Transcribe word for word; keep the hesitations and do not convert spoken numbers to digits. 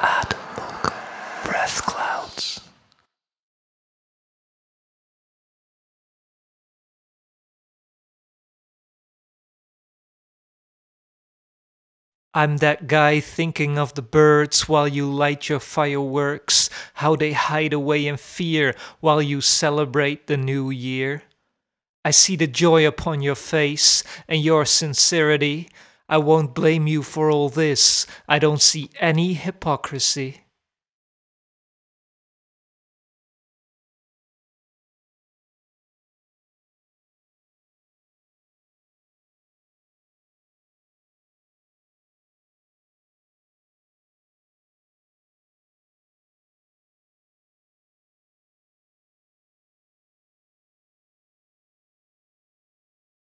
Ademwolken, breath clouds. I'm that guy thinking of the birds while you light your fireworks, how they hide away in fear while you celebrate the new year. I see the joy upon your face and your sincerity. I won't blame you for all this. I don't see any hypocrisy.